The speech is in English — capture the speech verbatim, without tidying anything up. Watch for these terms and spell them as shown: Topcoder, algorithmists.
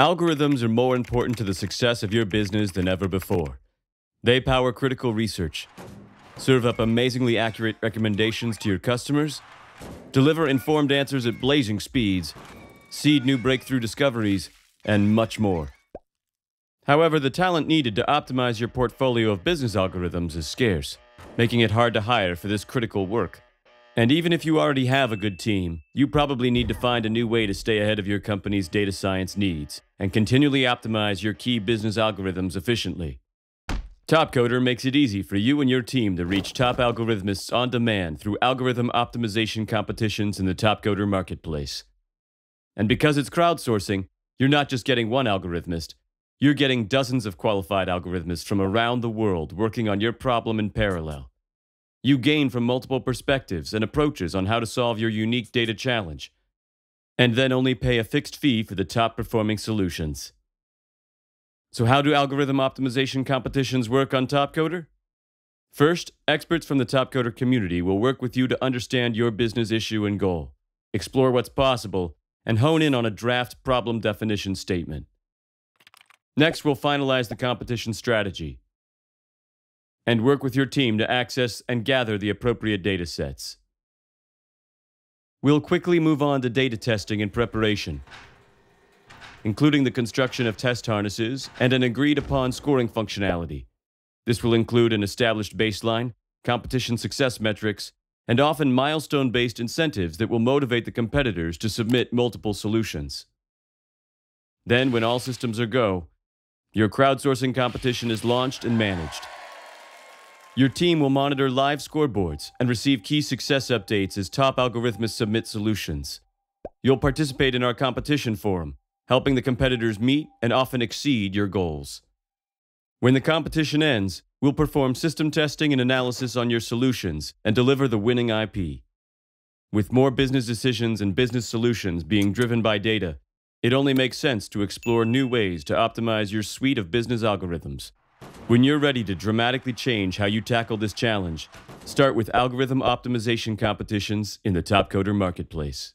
Algorithms are more important to the success of your business than ever before. They power critical research, serve up amazingly accurate recommendations to your customers, deliver informed answers at blazing speeds, seed new breakthrough discoveries, and much more. However, the talent needed to optimize your portfolio of business algorithms is scarce, making it hard to hire for this critical work. And even if you already have a good team, you probably need to find a new way to stay ahead of your company's data science needs and continually optimize your key business algorithms efficiently. Topcoder makes it easy for you and your team to reach top algorithmists on demand through algorithm optimization competitions in the Topcoder marketplace. And because it's crowdsourcing, you're not just getting one algorithmist, you're getting dozens of qualified algorithmists from around the world working on your problem in parallel. You gain from multiple perspectives and approaches on how to solve your unique data challenge, and then only pay a fixed fee for the top-performing solutions. So how do algorithm optimization competitions work on Topcoder? First, experts from the Topcoder community will work with you to understand your business issue and goal, explore what's possible, and hone in on a draft problem definition statement. Next, we'll finalize the competition strategy and work with your team to access and gather the appropriate data sets. We'll quickly move on to data testing and preparation, including the construction of test harnesses and an agreed-upon scoring functionality. This will include an established baseline, competition success metrics, and often milestone-based incentives that will motivate the competitors to submit multiple solutions. Then, when all systems are go, your crowdsourcing competition is launched and managed. Your team will monitor live scoreboards and receive key success updates as top algorithmists submit solutions. You'll participate in our competition forum, helping the competitors meet and often exceed your goals. When the competition ends, we'll perform system testing and analysis on your solutions and deliver the winning I P. With more business decisions and business solutions being driven by data, it only makes sense to explore new ways to optimize your suite of business algorithms. When you're ready to dramatically change how you tackle this challenge, start with algorithm optimization competitions in the Topcoder marketplace.